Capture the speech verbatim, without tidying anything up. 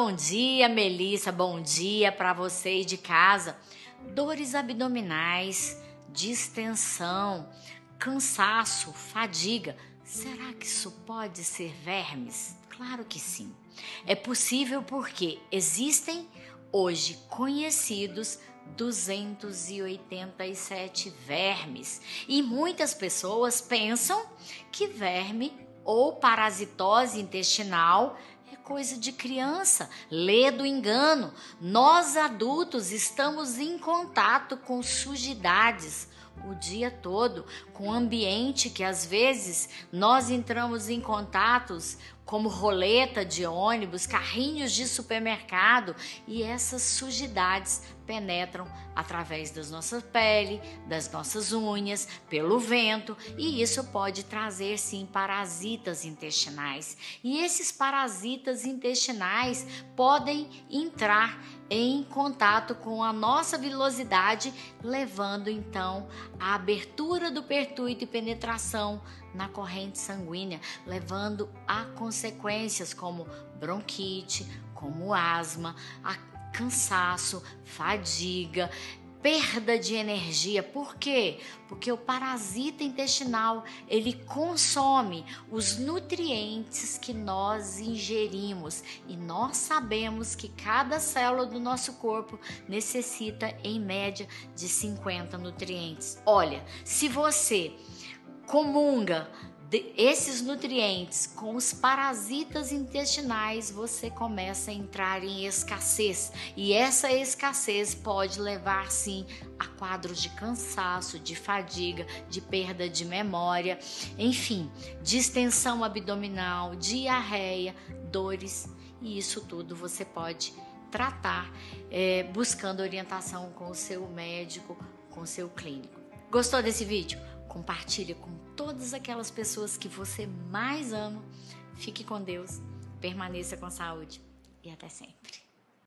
Bom dia, Melissa, bom dia para vocês de casa. Dores abdominais, distensão, cansaço, fadiga. Será que isso pode ser vermes? Claro que sim. É possível porque existem hoje conhecidos duzentos e oitenta e sete vermes. E muitas pessoas pensam que verme ou parasitose intestinal é coisa de criança, lê do engano. Nós adultos estamos em contato com sujidades o dia todo, com ambiente que às vezes nós entramos em contatos como roleta de ônibus, carrinhos de supermercado, e essas sujidades penetram através das nossas peles, das nossas unhas, pelo vento, e isso pode trazer sim parasitas intestinais. E esses parasitas intestinais podem entrar em contato com a nossa vilosidade, levando então à abertura do pertuito e penetração na corrente sanguínea, levando a consequências como bronquite, como asma, cansaço, fadiga, perda de energia. Por quê? Porque o parasita intestinal, ele consome os nutrientes que nós ingerimos, e nós sabemos que cada célula do nosso corpo necessita em média de cinquenta nutrientes. Olha, se você comunga esses nutrientes com os parasitas intestinais, você começa a entrar em escassez, e essa escassez pode levar sim a quadros de cansaço, de fadiga, de perda de memória, enfim, distensão abdominal, diarreia, dores, e isso tudo você pode tratar é, buscando orientação com o seu médico, com o seu clínico. Gostou desse vídeo? Compartilha com todas aquelas pessoas que você mais ama. Fique com Deus, permaneça com saúde e até sempre.